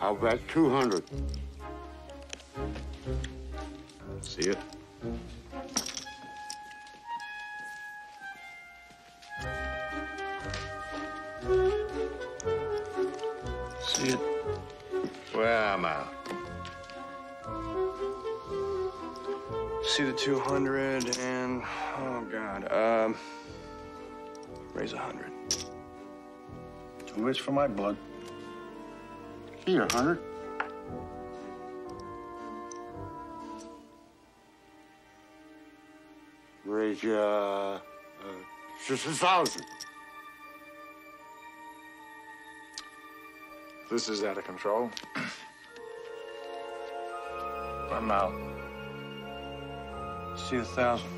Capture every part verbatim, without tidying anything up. I'll bet two hundred. See it? See it? Where am I? See the two hundred and, oh, God, um, raise one hundred. Too rich for my blood. Here, one hundred. Raise, uh, uh just a thousand. This is out of control. I'm out. See a thousand.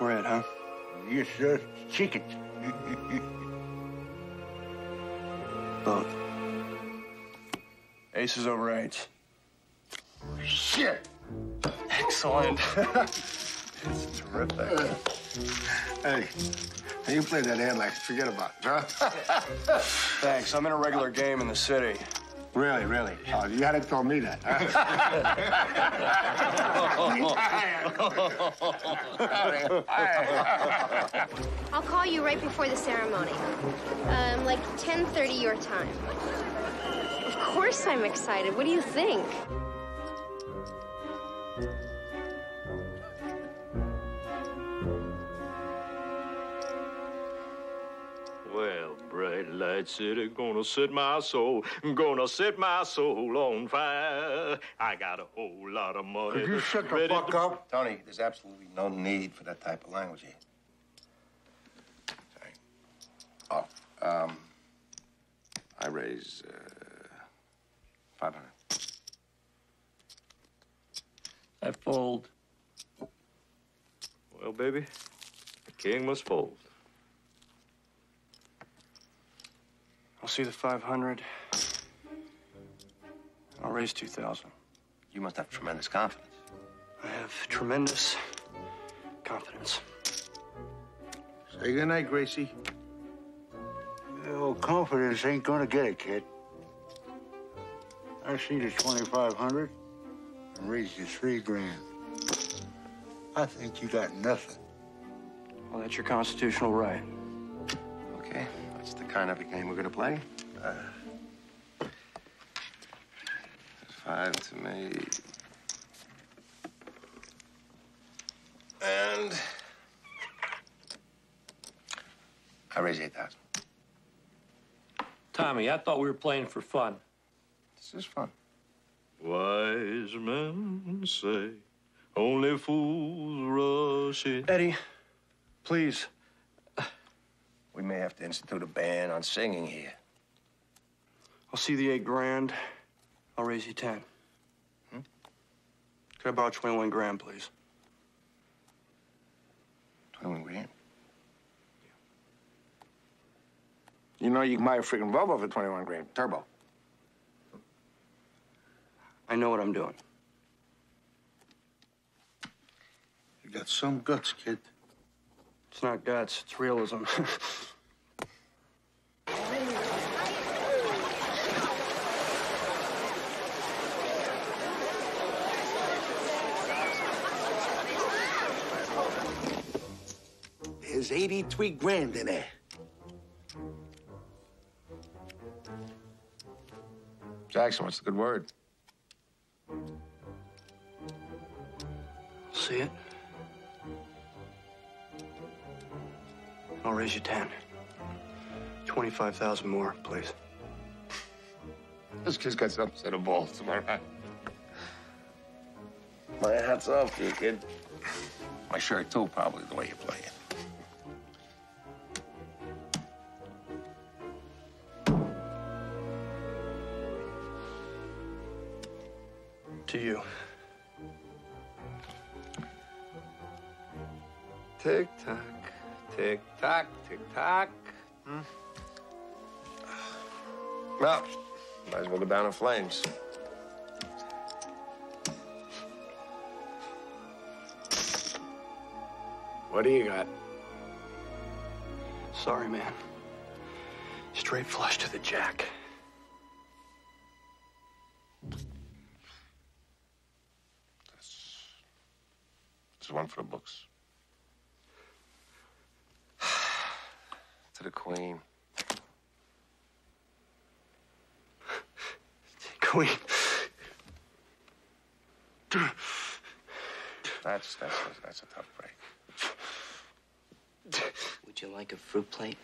Red, huh? Yes, sir. Chicken. Boat. Aces over eights. Shit! Excellent. It's terrific. Uh, hey. Hey, you played that hand like forget about it, huh? Thanks. I'm in a regular game in the city. Really, really? Oh, you hadn't told me that. I'll call you right before the ceremony, um, like ten thirty your time. Of course I'm excited. What do you think? Well, bright light city, gonna set my soul, gonna set my soul on fire. I got a whole lot of money. Could you shut the fuck up? Tony, there's absolutely no need for that type of language here. Sorry. Oh, um, I raise, uh, five hundred. I fold. Well, baby, the king must fold. I'll see the five hundred. I'll raise two thousand. You must have tremendous confidence. I have tremendous confidence. Say goodnight, Gracie. Well, confidence ain't gonna get it, kid. I see the twenty-five hundred and raise you three grand. I think you got nothing. Well, that's your constitutional right. Okay. That's the kind of a game we're going to play. Uh, five to me. And I raise eight thousand. Tommy, I thought we were playing for fun. This is fun. Wise men say only fools rush in. Eddie, please. We may have to institute a ban on singing here. I'll see the eight grand. I'll raise you ten. Hmm? Can I borrow twenty-one grand, please? Twenty-one grand? Yeah. You know you can buy a freaking Volvo for twenty-one grand. Turbo. I know what I'm doing. You got some guts, kid. It's not guts. It's realism. There's eighty-three grand in there. Jackson, what's the good word? See it? I'll raise you ten. twenty-five thousand more, please. This kid's got some set of balls, am I right? My hat's off to you, kid. My shirt, too, probably, the way you play it. To you. Tick-tock. Tick-tock, tick-tock. Hmm? Well, might as well go down in flames. What do you got? Sorry, man. Straight flush to the jack. That's, that's one for the books. To the queen. Queen. That's, that's, that's a tough break. Would you like a fruit plate?